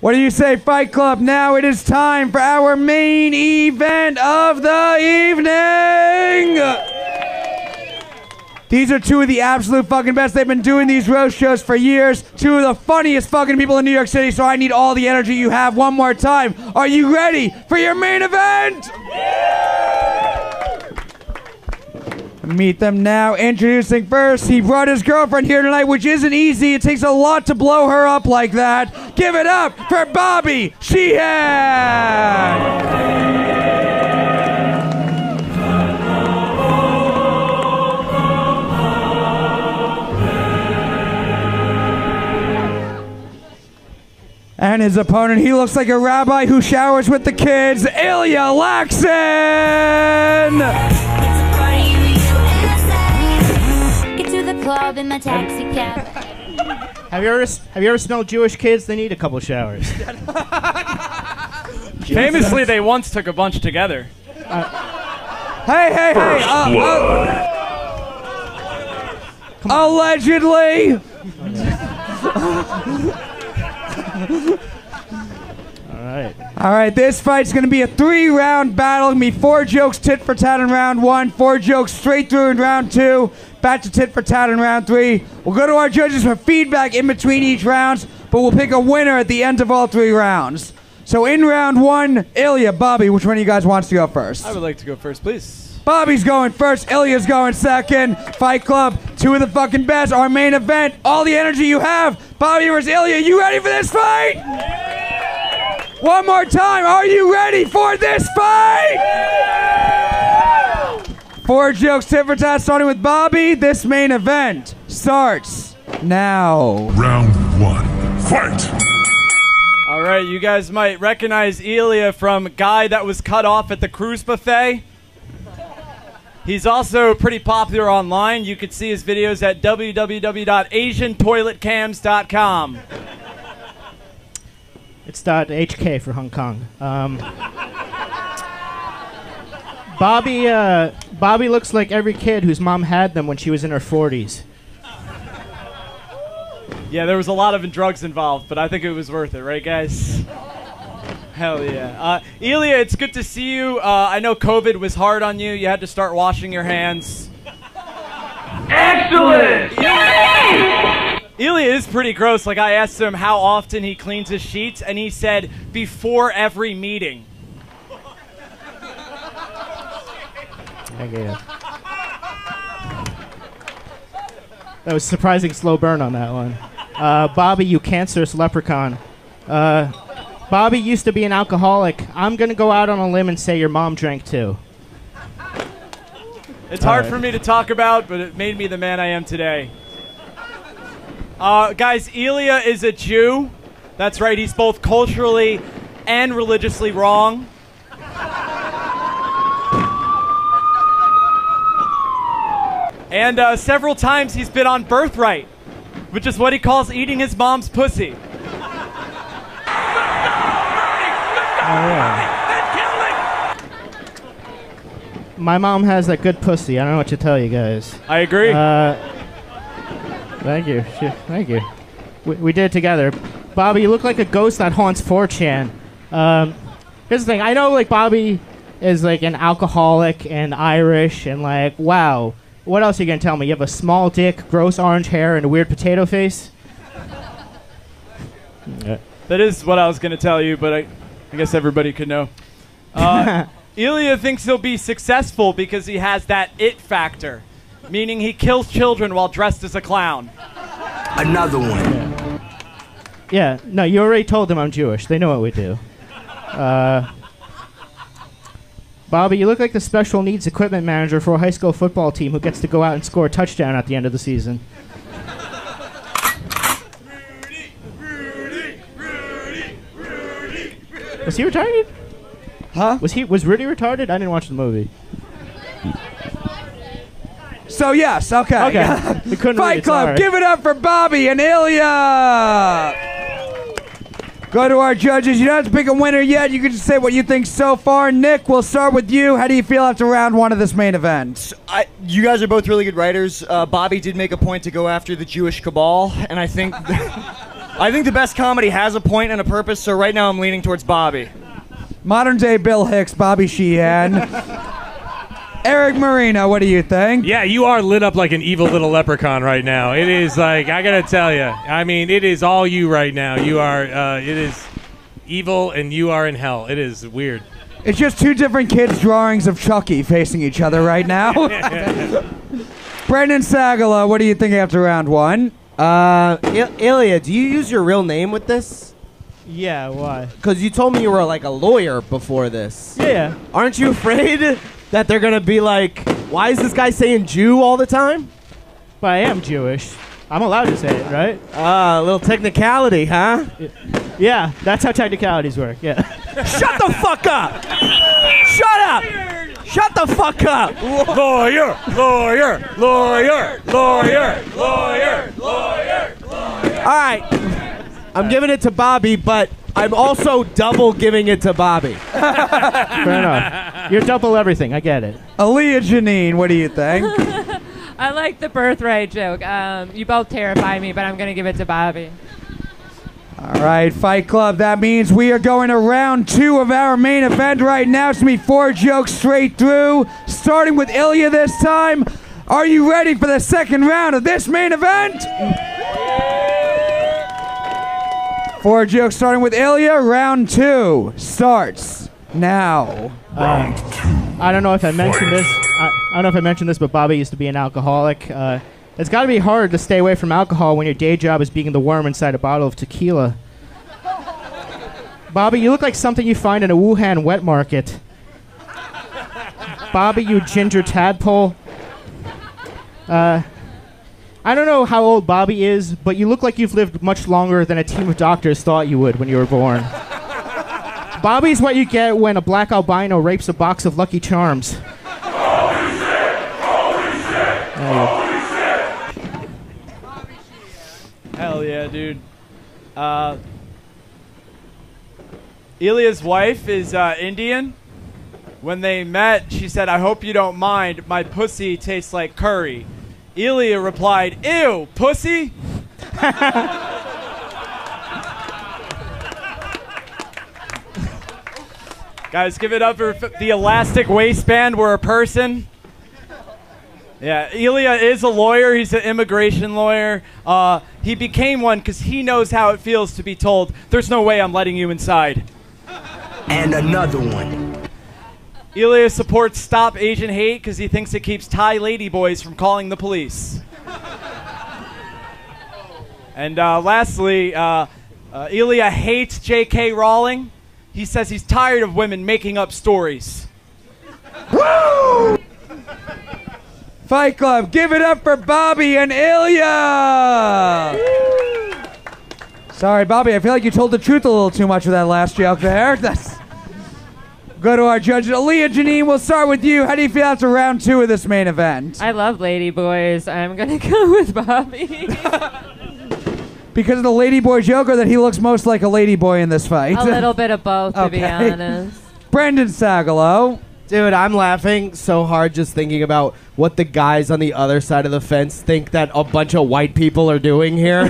What do you say, Fight Club? Now it is time for our main event of the evening! These are two of the absolute fucking best. They've been doing these roast shows for years. Two of the funniest fucking people in New York City, so I need all the energy you have one more time. Are you ready for your main event? Meet them now. Introducing first, he brought his girlfriend here tonight, which isn't easy. It takes a lot to blow her up like that. Give it up for Bobby Sheehan! And his opponent, he looks like a rabbi who showers with the kids, Ilya Laksin! In the taxi cab. Have you ever smelled Jewish kids? They need a couple showers. Famously, they once took a bunch together. Hey! Allegedly. All right, this fight's gonna be a 3-round battle. Gonna be 4 jokes tit for tat in round 1, 4 jokes straight through in round 2, back to tit for tat in round 3. We'll go to our judges for feedback in between each round, but we'll pick a winner at the end of all 3 rounds. So in round 1, Ilya, Bobby, which one of you guys wants to go first? I would like to go first, please. Bobby's going first, Ilya's going second. Fight Club, two of the fucking best, our main event, all the energy you have. Bobby versus Ilya, you ready for this fight? Yeah. One more time, are you ready for this fight? 4 jokes tit for tat, starting with Bobby. This main event starts now. Round 1, fight! All right, you guys might recognize Ilya from a guy that was cut off at the cruise buffet. He's also pretty popular online. You can see his videos at www.asiantoiletcams.com. It's .hk for Hong Kong. Bobby looks like every kid whose mom had them when she was in her 40s. Yeah, there was a lot of drugs involved, but I think it was worth it, right, guys? Hell yeah. Ilya, it's good to see you. I know COVID was hard on you. You had to start washing your hands. Excellent! Yeah! Ilya is pretty gross. Like, I asked him how often he cleans his sheets, and he said, before every meeting. I get it. That was surprising slow burn on that one. Bobby, you cancerous leprechaun. Bobby used to be an alcoholic. I'm going to go out on a limb and say your mom drank too. It's hard for me to talk about, but it made me the man I am today. Guys, Ilya is a Jew. That's right, he's both culturally and religiously wrong. And several times he's been on birthright, which is what he calls eating his mom's pussy. My mom has that good pussy. I don't know what to tell you guys. I agree. Thank you. Thank you. We did it together. Bobby, you look like a ghost that haunts 4chan. Here's the thing. I know, like, Bobby is, like, an alcoholic and Irish and, like, wow. What else are you going to tell me? You have a small dick, gross orange hair, and a weird potato face? That is what I was going to tell you, but I guess everybody could know. Ilya thinks he'll be successful because he has that it factor. Meaning he kills children while dressed as a clown. Another one. Yeah, no, you already told them I'm Jewish. They know what we do. Bobby, you look like the special needs equipment manager for a high school football team who gets to go out and score a touchdown at the end of the season. Rudy. Was he retarded? Huh? Was Rudy retarded? I didn't watch the movie. So yes, okay. Fight Club, give it up for Bobby and Ilya! Go to our judges. You don't have to pick a winner yet. You can just say what you think so far. Nick, we'll start with you. How do you feel after round 1 of this main event? You guys are both really good writers. Bobby did make a point to go after the Jewish cabal, and I think... I think the best comedy has a point and a purpose, so right now I'm leaning towards Bobby. Modern day Bill Hicks, Bobby Sheehan. Eric Marino, what do you think? Yeah, you are lit up like an evil little leprechaun right now. It is like, I gotta tell you, I mean, it is all you right now. You are, it is evil and you are in hell. It is weird. It's just two different kids' drawings of Chucky facing each other right now. Brendan Sagalow, what do you think after round one? Ilya, do you use your real name with this? Yeah, why? Because you told me you were like a lawyer before this. Yeah. Aren't you afraid that they're going to be like, why is this guy saying Jew all the time? But I am Jewish. I'm allowed to say it, right? A little technicality, huh? Yeah, that's how technicalities work, yeah. Shut the fuck up! Shut up! Shut the fuck up! Lawyer! Lawyer! Lawyer! Lawyer! Lawyer! Lawyer! All right. I'm giving it to Bobby, but I'm also double giving it to Bobby. Fair enough. You're double everything. I get it. Aaliyah Janine, what do you think? I like the birthright joke. You both terrify me, but I'm going to give it to Bobby. All right, Fight Club. That means we are going to round two of our main event right now. It's going to be four jokes straight through, starting with Ilya this time. Are you ready for the second round of this main event? Four jokes starting with Ilya. Round two starts now. Round two. I don't know if I mentioned this. I don't know if I mentioned this, but Bobby used to be an alcoholic. It's got to be hard to stay away from alcohol when your day job is being the worm inside a bottle of tequila. Bobby, you look like something you find in a Wuhan wet market. Bobby, you ginger tadpole. I don't know how old Bobby is, but you look like you've lived much longer than a team of doctors thought you would when you were born. Bobby's what you get when a black albino rapes a box of Lucky Charms. Holy shit! Holy shit! Holy shit! Hell yeah, dude. Ilya's wife is Indian. When they met, she said, "I hope you don't mind. My pussy tastes like curry." Ilya replied, "Ew, pussy." Guys, give it up for the elastic waistband. We're a person. Yeah, Ilya is a lawyer. He's an immigration lawyer. He became one because he knows how it feels to be told, "There's no way I'm letting you inside." And another one. Ilya supports Stop Asian Hate because he thinks it keeps Thai ladyboys from calling the police. And lastly, Ilya hates J.K. Rowling. He says he's tired of women making up stories. Woo! Fight Club, give it up for Bobby and Ilya! Woo! Sorry, Bobby, I feel like you told the truth a little too much with that last joke there. Go to our judges. Aaliyah Janine, we'll start with you. How do you feel after round two of this main event? I love ladyboys. I'm going to go with Bobby. Because of the ladyboy joke, or that he looks most like a ladyboy in this fight? A little bit of both, okay. To be honest. Brendan Sagalow. Dude, I'm laughing so hard just thinking about what the guys on the other side of the fence think that a bunch of white people are doing here.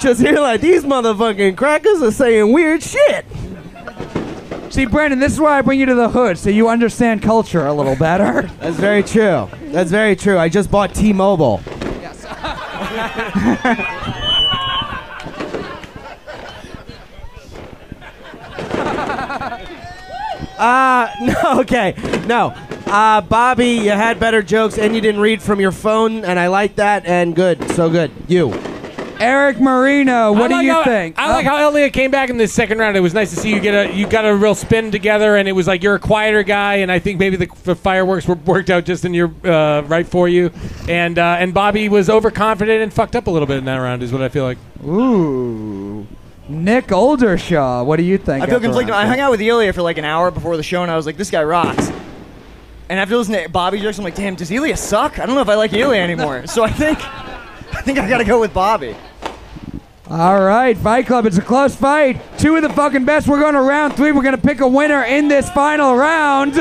Just here like, these motherfucking crackers are saying weird shit. See, Brendan, this is why I bring you to the hood, so you understand culture a little better. That's very true. That's very true. I just bought T-Mobile. Yes. No, okay. No. Bobby, you had better jokes, and you didn't read from your phone, and I like that, and good. So good. You. Eric Marino, what do you think? I like how Ilya came back in this second round. It was nice to see you got a real spin together, and it was like you're a quieter guy, and I think maybe the fireworks were worked out just in your right for you, and Bobby was overconfident and fucked up a little bit in that round is what I feel like. Ooh, Nick Oldershaw, what do you think? I feel conflicted. I hung out with Ilya for like an hour before the show, and I was like, this guy rocks. And after listening to Bobby jokes, I'm like, damn, does Ilya suck? I don't know if I like Ilya anymore. So I think I gotta go with Bobby. All right, Fight Club, it's a close fight. Two of the fucking best. We're going to round three. We're gonna pick a winner in this final round.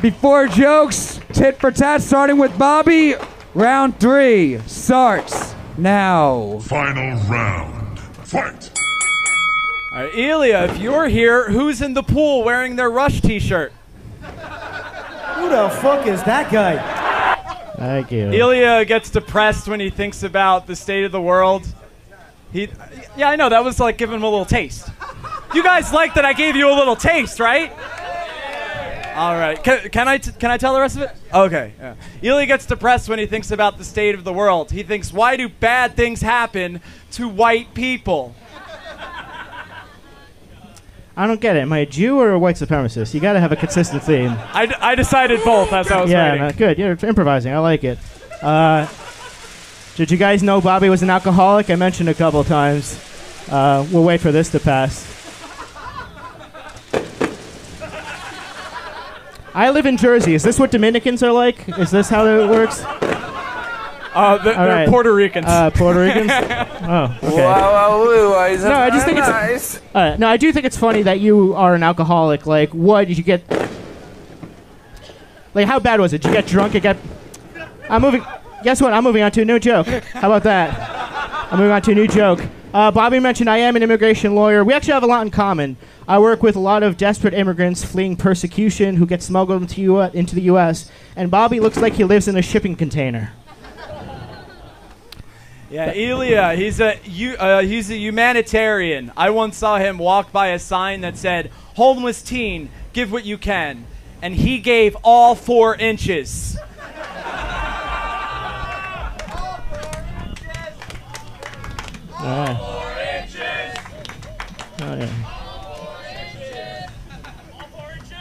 Before jokes, tit for tat, starting with Bobby. Round three starts Now. Final round. Fight. All right, Ilya, if you're here, who's in the pool wearing their Rush t-shirt? Who the fuck is that guy? Thank you. Ilya gets depressed when he thinks about the state of the world. Yeah, I know, that was like giving him a little taste. You guys like that I gave you a little taste, right? All right, can I tell the rest of it? Okay. Yeah. Ilya gets depressed when he thinks about the state of the world. He thinks, why do bad things happen to white people? I don't get it. Am I a Jew or a white supremacist? You got to have a consistent theme. I decided both as I was writing. Yeah, good. You're improvising. I like it. Did you guys know Bobby was an alcoholic? I mentioned a couple times. We'll wait for this to pass. I live in Jersey. Is this what Dominicans are like? Is this how it works? They're Puerto Ricans. Puerto Ricans? Oh, okay. Wow, is that no, I just think nice? It's... no, I do think it's funny that you are an alcoholic. Like, what did you get... Like, how bad was it? Did you get drunk? I'm moving... Guess what? I'm moving on to a new joke. How about that? I'm moving on to a new joke. Bobby mentioned I am an immigration lawyer. We actually have a lot in common. I work with a lot of desperate immigrants fleeing persecution who get smuggled into the U.S. And Bobby looks like he lives in a shipping container. Yeah, Ilya, he's a humanitarian. I once saw him walk by a sign that said, homeless teen, give what you can. And he gave all 4 inches.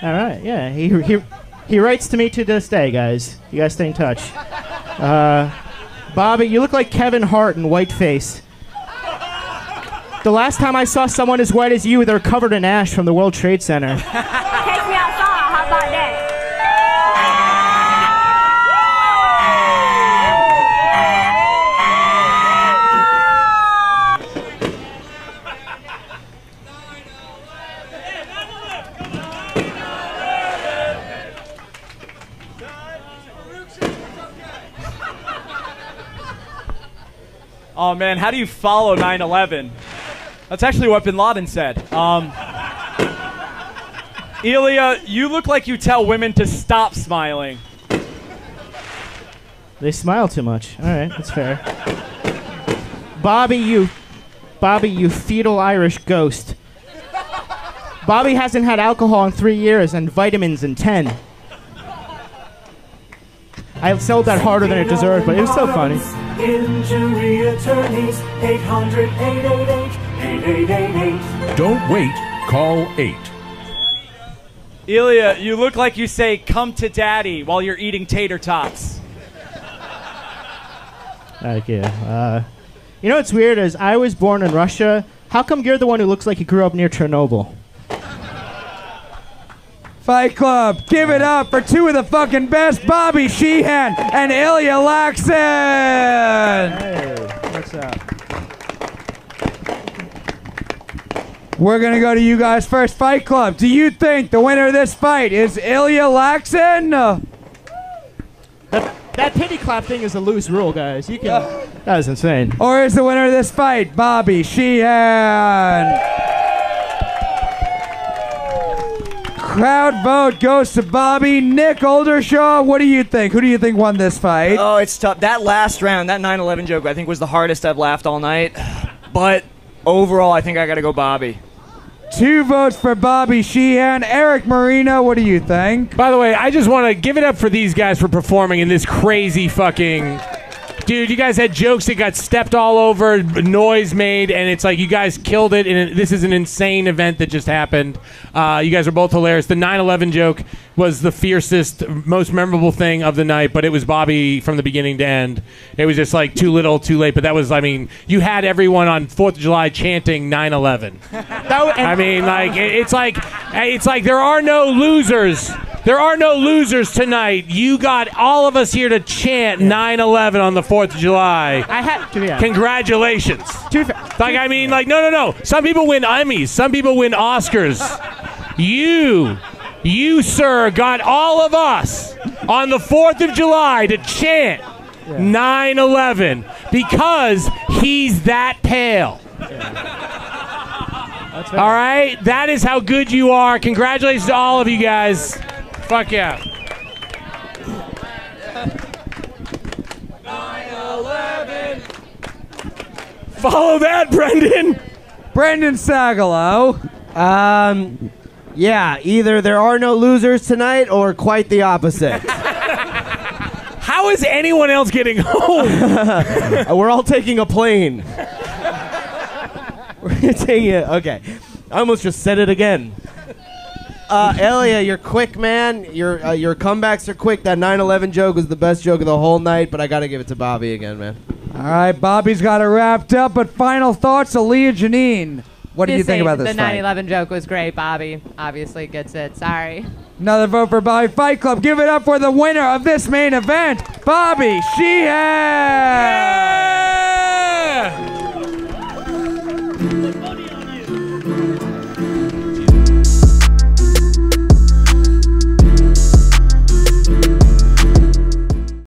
All right, yeah, he writes to me to this day, guys. You guys stay in touch. Bobby, you look like Kevin Hart in whiteface. The last time I saw someone as white as you, they were covered in ash from the World Trade Center. Take me outside, how about that? Oh man, how do you follow 9/11? That's actually what Bin Laden said. Ilya, you look like you tell women to stop smiling. They smile too much. All right, that's fair. Bobby, you fetal Irish ghost. Bobby hasn't had alcohol in 3 years and vitamins in 10. I sold that harder than it deserved, but it was so funny. Injury attorneys, 800-888-8888. Don't wait, call 8. Ilya, you look like you say, come to daddy, while you're eating tater tots. Thank you. You know what's weird is I was born in Russia. How come you're the one who looks like you grew up near Chernobyl? Fight Club, give it up for two of the fucking best, Bobby Sheehan and Ilya Laksin! Hey, what's up? We're gonna go to you guys first. Fight Club, do you think the winner of this fight is Ilya Laksin? That pity clap thing is a loose rule, guys. You can. That was insane. Or is the winner of this fight Bobby Sheehan? Crowd vote goes to Bobby. Nick Oldershaw, what do you think? Who do you think won this fight? Oh, it's tough. That last round, that 9/11 joke, I think was the hardest I've laughed all night. But overall, I think I gotta go Bobby. 2 votes for Bobby Sheehan. Eric Marino, what do you think? By the way, I just want to give it up for these guys for performing in this crazy fucking... Dude, you guys had jokes that got stepped all over, noise made, and it's like you guys killed it, and this is an insane event that just happened. You guys are both hilarious. The 9/11 joke was the fiercest, most memorable thing of the night, but it was Bobby from the beginning to end. It was just like too little, too late, but that was, I mean, you had everyone on 4th of July chanting 9/11. I mean, like, it's like there are no losers. There are no losers tonight. You got all of us here to chant 9/11 on the 4th of July. I had to, yeah. Congratulations. Like, I mean, like, no. Some people win Emmys. Some people win Oscars. You, sir, got all of us on the 4th of July to chant 9/11 because he's that pale. Yeah. All right? That is how good you are. Congratulations to all of you guys. Fuck yeah. 9/11. Follow that, Brendan. Brendan Sagalow. Yeah, either there are no losers tonight or quite the opposite. How is anyone else getting home? We're all taking a plane. We're taking it. Okay. I almost just said it again. Ilya, you're quick, man. Your comebacks are quick. That 9/11 joke was the best joke of the whole night, but I got to give it to Bobby again, man. All right, Bobby's got it wrapped up, but final thoughts, Aaliyah Janine. What do you think about this fight? The 9/11 joke was great. Bobby obviously gets it. Sorry. Another vote for Bobby. Fight Club, give it up for the winner of this main event, Bobby Sheehan! Yeah!